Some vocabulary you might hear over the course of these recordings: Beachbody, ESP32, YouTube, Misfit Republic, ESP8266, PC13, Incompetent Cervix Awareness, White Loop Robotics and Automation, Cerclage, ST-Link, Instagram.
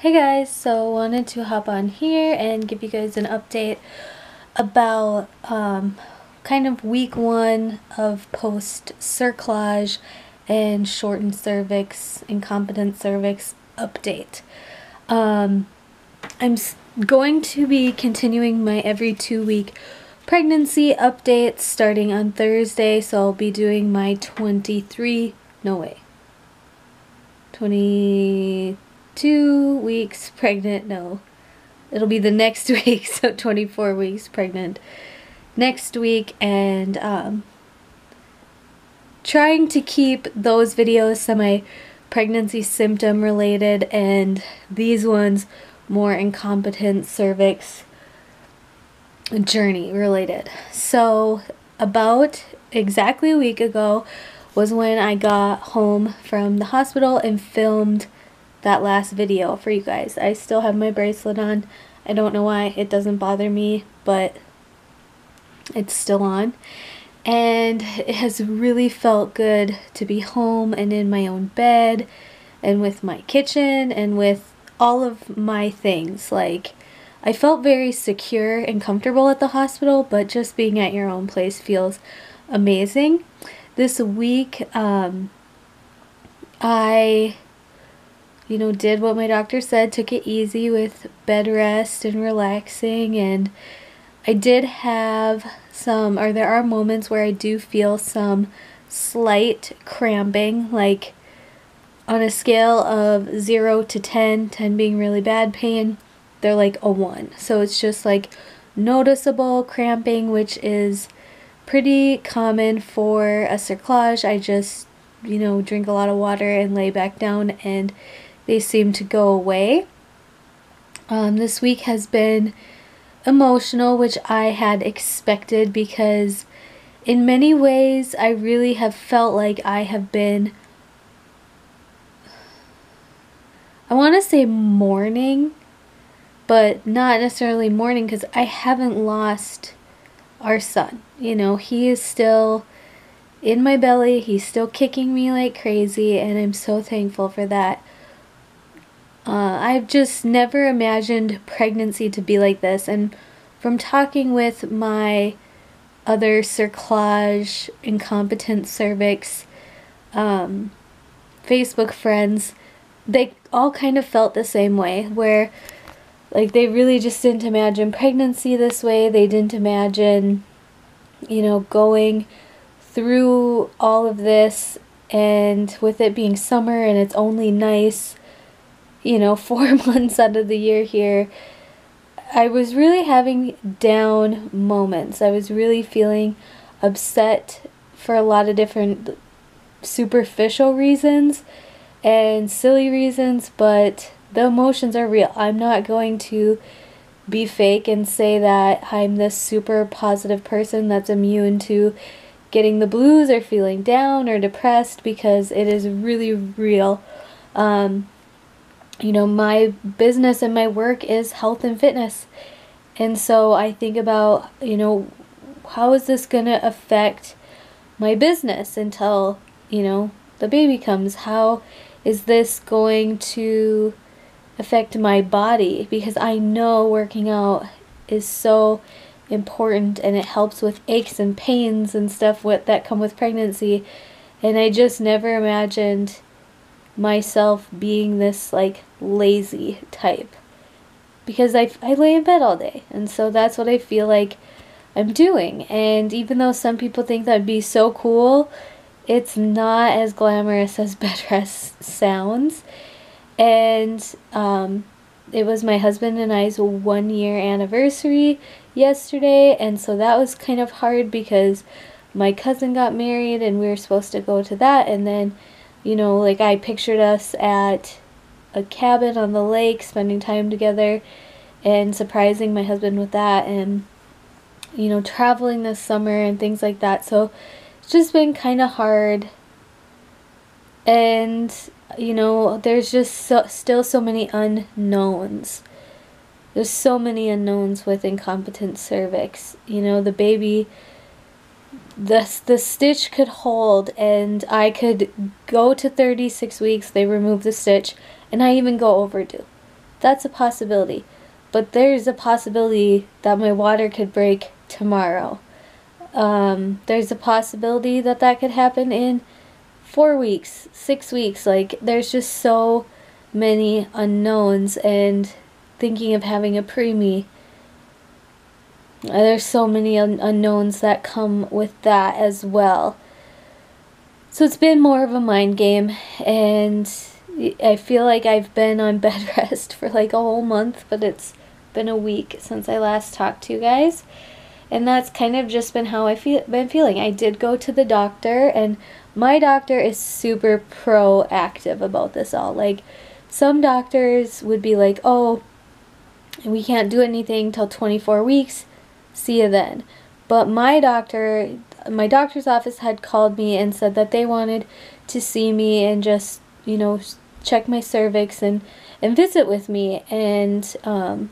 Hey guys, so wanted to hop on here and give you guys an update about kind of week one of post cerclage and shortened cervix, incompetent cervix update. I'm going to be continuing my every 2-week pregnancy updates starting on Thursday, so I'll be doing my 22 weeks pregnant, no, it'll be the next week, so 24 weeks pregnant next week, and trying to keep those videos semi-pregnancy symptom related and these ones more incompetent cervix journey related. So about exactly a week ago was when I got home from the hospital and filmed that last video for you guys. I still have my bracelet on. I don't know why, it doesn't bother me, but it's still on, and it has really felt good to be home and in my own bed and with my kitchen and with all of my things. Like, I felt very secure and comfortable at the hospital, but just being at your own place feels amazing. This week I did what my doctor said, took it easy with bed rest and relaxing, and I did have some, or there are moments where I do feel some slight cramping, like on a scale of 0 to 10, 10 being really bad pain, they're like a 1. So it's just like noticeable cramping, which is pretty common for a cerclage. I just, drink a lot of water and lay back down and they seem to go away. This week has been emotional, which I had expected, because in many ways I really have felt like I have been, I want to say mourning, but not necessarily mourning, because I haven't lost our son. He is still in my belly, he's still kicking me like crazy, and I'm so thankful for that. I've just never imagined pregnancy to be like this, and from talking with my other cerclage, incompetent cervix Facebook friends, they all kind of felt the same way, where like they really just didn't imagine pregnancy this way. They didn't imagine going through all of this, and with it being summer and it's only nice 4 months out of the year here. I was really having down moments. I was really feeling upset for a lot of different superficial reasons and silly reasons, but the emotions are real. I'm not going to be fake and say that I'm this super positive person that's immune to getting the blues or feeling down or depressed, because it is really real. My business and my work is health and fitness, and so I think about how is this gonna affect my business until the baby comes. How is this going to affect my body, because I know working out is so important and it helps with aches and pains and stuff that come with pregnancy, and I just never imagined myself being this like lazy type, because I lay in bed all day, and so that's what I feel like I'm doing. And even though some people think that'd be so cool, it's not as glamorous as bed rest sounds. And it was my husband and I's 1-year anniversary yesterday, and so that was kind of hard because my cousin got married and we were supposed to go to that, and then I pictured us at a cabin on the lake spending time together and surprising my husband with that, and traveling this summer and things like that. So it's just been kind of hard, and there's just still so many unknowns. There's so many unknowns with incompetent cervix. The baby, the stitch could hold, and I could go to 36 weeks, they remove the stitch, and I even go overdue. That's a possibility. But there's a possibility that my water could break tomorrow. There's a possibility that that could happen in 4 weeks, 6 weeks. Like, there's just so many unknowns, and thinking of having a preemie, there's so many unknowns that come with that as well. So it's been more of a mind game, and I feel like I've been on bed rest for like a whole month, but it's been a week since I last talked to you guys, and that's kind of just been how I've been feeling. I did go to the doctor, and my doctor is super proactive about this all. Like, some doctors would be like, oh, we can't do anything till 24 weeks, see you then. But my doctor, my doctor's office had called me and said that they wanted to see me and just, you know, check my cervix and visit with me. And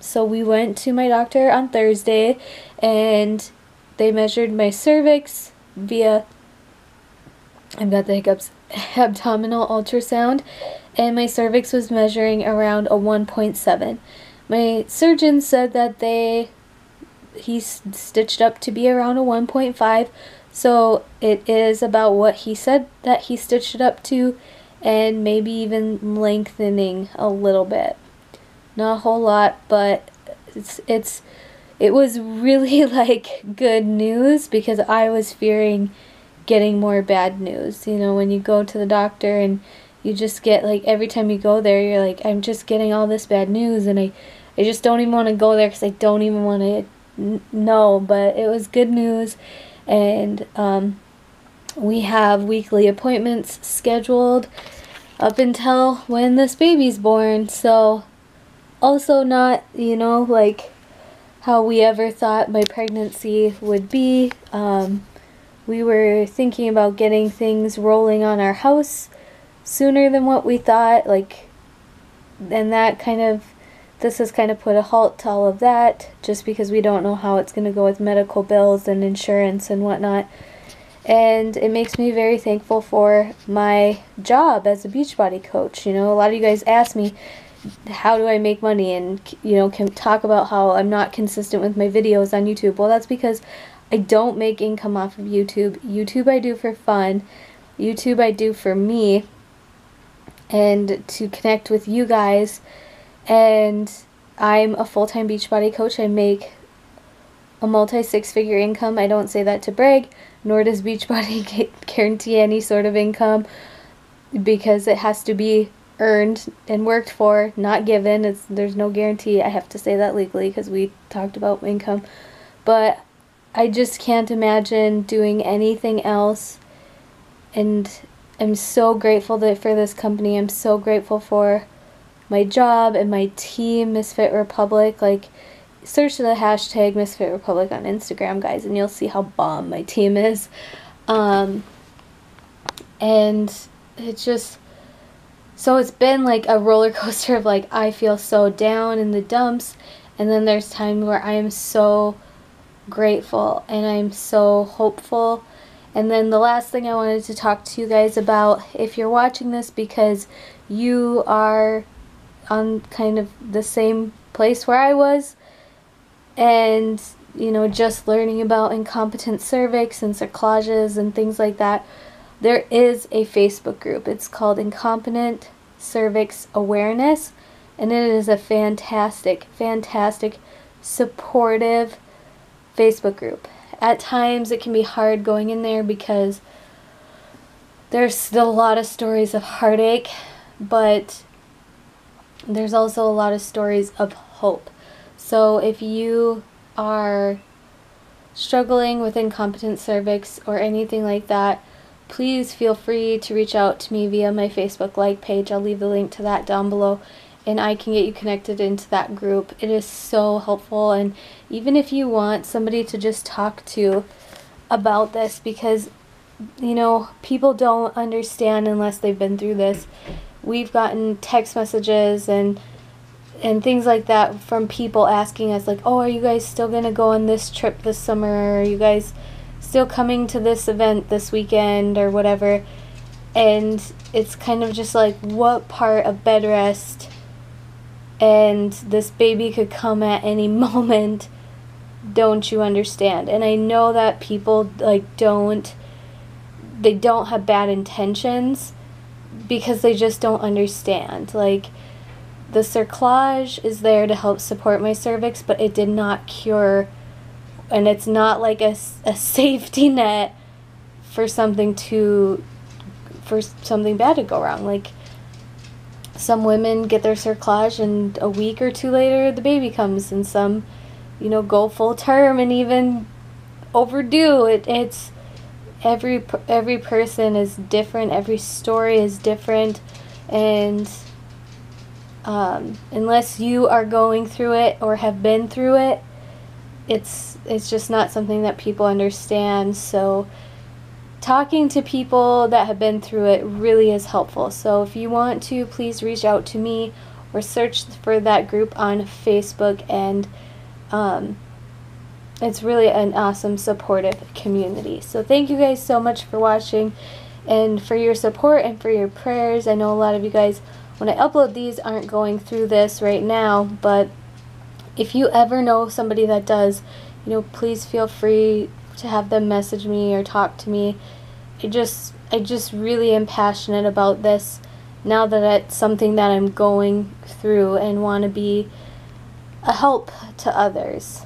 so we went to my doctor on Thursday, and they measured my cervix via, I've got the hiccups, abdominal ultrasound, and my cervix was measuring around a 1.7. My surgeon said that he stitched up to be around a 1.5, so it is about what he said that he stitched it up to, and maybe even lengthening a little bit. Not a whole lot, but it was really like good news, because I was fearing getting more bad news. You know, when you go to the doctor and you just get, like, every time you go there, you're like, I'm just getting all this bad news, and I just don't even want to go there because I don't even want to know. But it was good news, and we have weekly appointments scheduled up until when this baby's born. So also not, you know, like how we ever thought my pregnancy would be. We were thinking about getting things rolling on our house sooner than what we thought, like, and that kind of, this has kind of put a halt to all of that, just because we don't know how it's going to go with medical bills and insurance and whatnot. And it makes me very thankful for my job as a Beachbody coach. You know, a lot of you guys ask me, how do I make money? And, you know, can talk about how I'm not consistent with my videos on YouTube. Well, that's because I don't make income off of YouTube. YouTube I do for fun. YouTube I do for me and to connect with you guys. And I'm a full-time Beachbody coach. I make a multi-six-figure income. I don't say that to brag, nor does Beachbody guarantee any sort of income, because it has to be earned and worked for, not given. There's no guarantee. I have to say that legally because we talked about income. But I just can't imagine doing anything else, and I'm so grateful for this company. I'm so grateful for my job and my team, Misfit Republic. Like, search the hashtag Misfit Republic on Instagram, guys, and you'll see how bomb my team is. And it's just, so it's been like a roller coaster of, like, I feel so down in the dumps, and then there's time where I am so grateful and I'm so hopeful. And then the last thing I wanted to talk to you guys about, if you're watching this because you are on kind of the same place where I was, and, you know, just learning about incompetent cervix and cerclages and things like that, there is a Facebook group. It's called Incompetent Cervix Awareness, and it is a fantastic, fantastic, supportive Facebook group. At times it can be hard going in there because there's still a lot of stories of heartache, but there's also a lot of stories of hope. So if you are struggling with incompetent cervix or anything like that, please feel free to reach out to me via my Facebook like page. I'll leave the link to that down below, and I can get you connected into that group. It is so helpful, and even if you want somebody to just talk to about this, because, you know, people don't understand unless they've been through this. We've gotten text messages and things like that from people asking us, like, oh, are you guys still going to go on this trip this summer? Are you guys still coming to this event this weekend or whatever? And it's kind of just like, what part of bed rest and this baby could come at any moment. Don't you understand? And I know that people don't have bad intentions because they just don't understand. Like, the cerclage is there to help support my cervix, but it did not cure, and it's not like a safety net for something bad to go wrong. Like, some women get their cerclage and a week or two later the baby comes, and some, you know, go full term and even overdue. It's every person is different, every story is different, and unless you are going through it or have been through it, it's just not something that people understand. So talking to people that have been through it really is helpful. So if you want to, please reach out to me or search for that group on Facebook, and it's really an awesome supportive community. So thank you guys so much for watching and for your support and for your prayers. I know a lot of you guys, when I upload these, aren't going through this right now, but if you ever know somebody that does, you know, please feel free to have them message me or talk to me. I just really am passionate about this now that it's something that I'm going through and want to be a help to others.